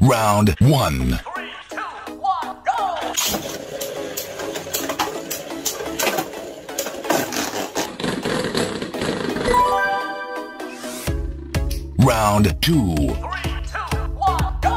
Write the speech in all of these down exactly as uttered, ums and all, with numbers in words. Round one. Three, two, one, go! Round two. Three, two, one, go!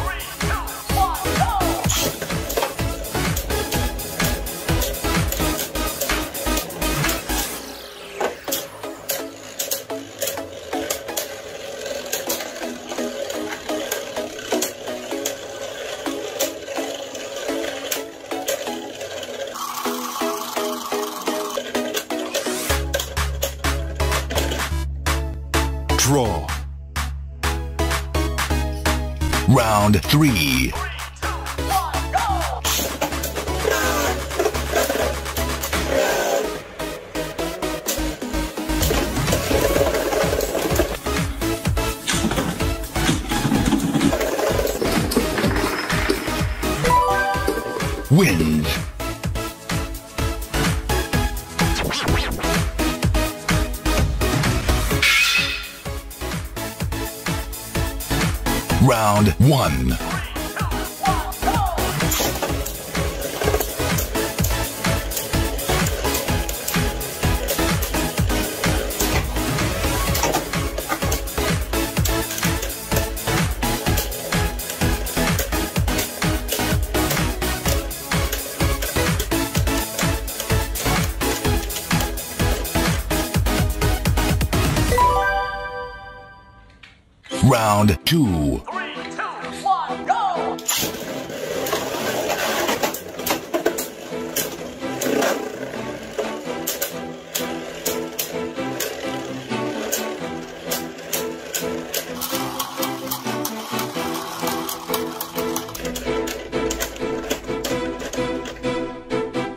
Three, two, Draw. Round three. Three, two, one, go! Wins. Round one.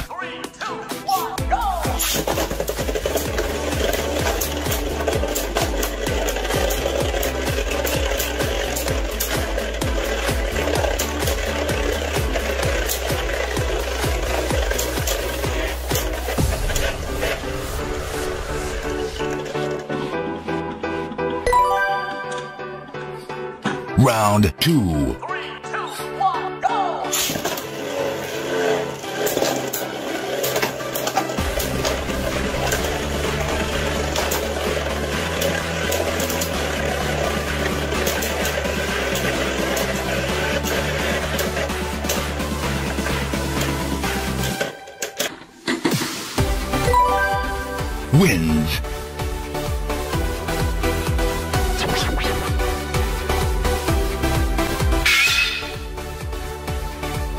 Three, two, one, go! Round two. Wins.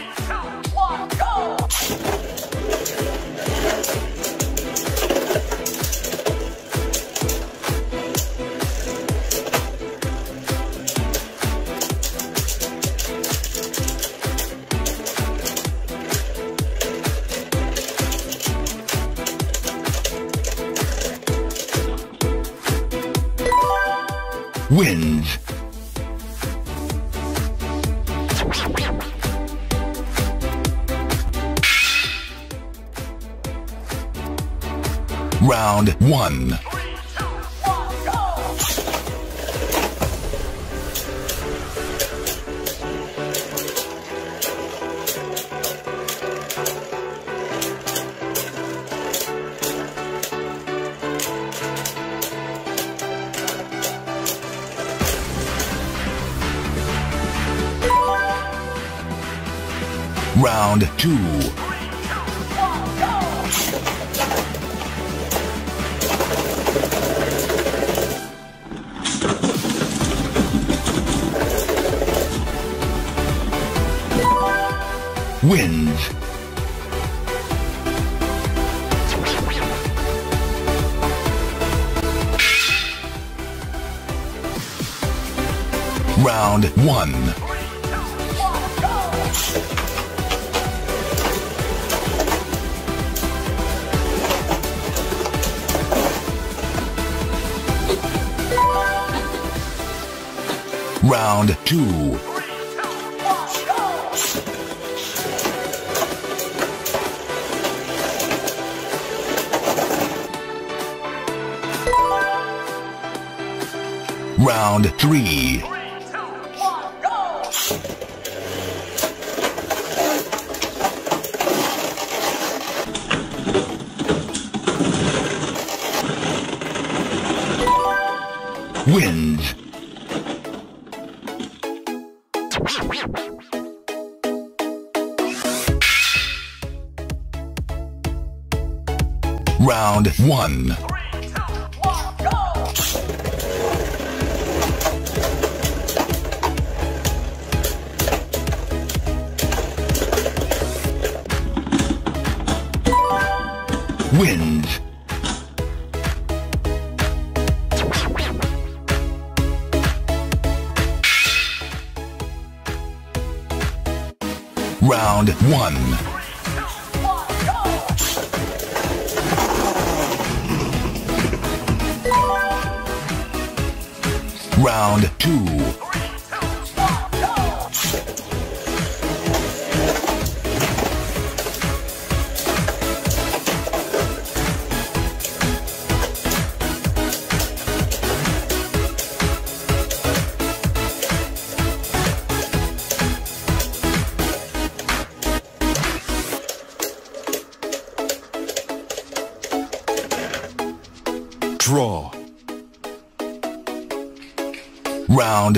one, go! Wins. Round one. Round two. Wins. Round one. Round two. Round three. Three, two, one, go. Wins. Round one. Three, two, one, go. Wins. Round one. Round two. Three, two, one, go. Draw. Round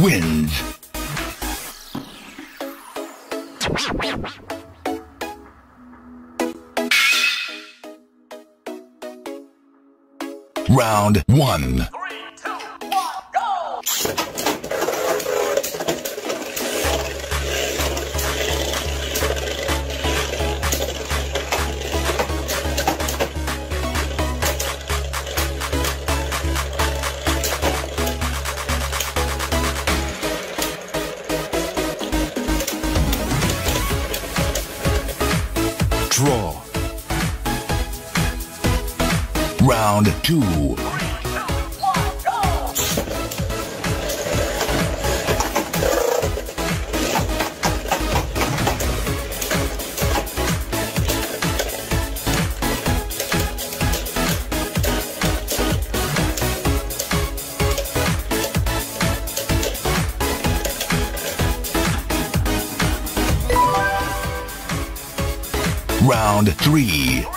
Wins. Round one. Three, two, one, go. Draw. Round two. Three, two, one, Round three. Three, two, one,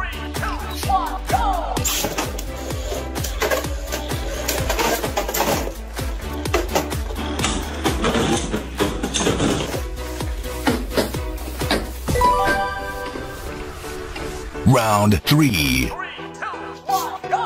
Three, two, one, go. Round three. Three, two, one, go.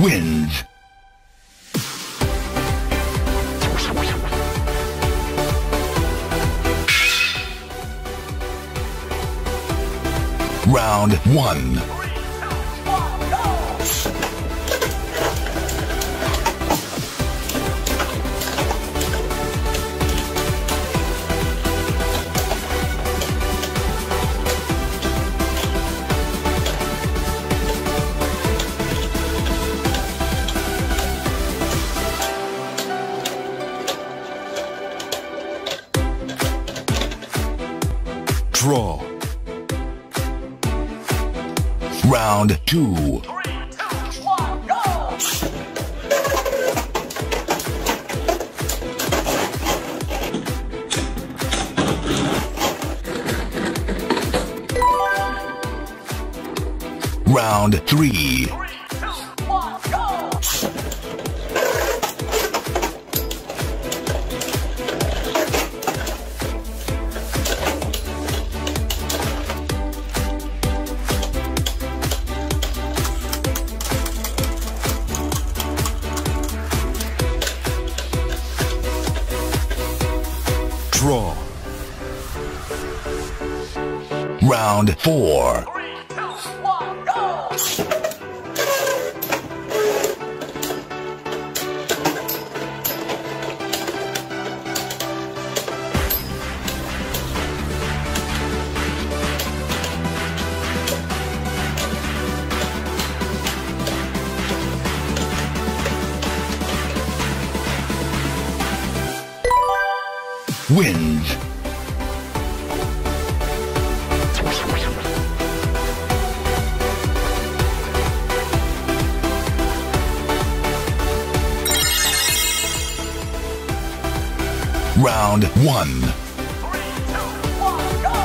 Wins. Round one. Three, two, one, Draw. Round two. Three, two, one, go. Round three. Three. Draw. Round four. Three, two, one, go. Wins. Round one. Three, two, one, go.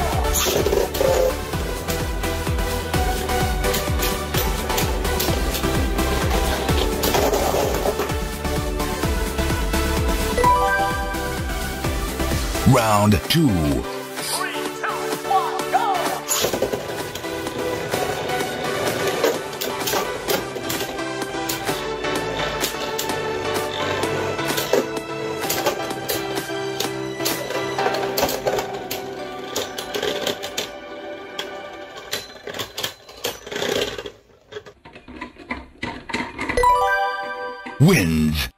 Round two. Three, two, one, go. Wins.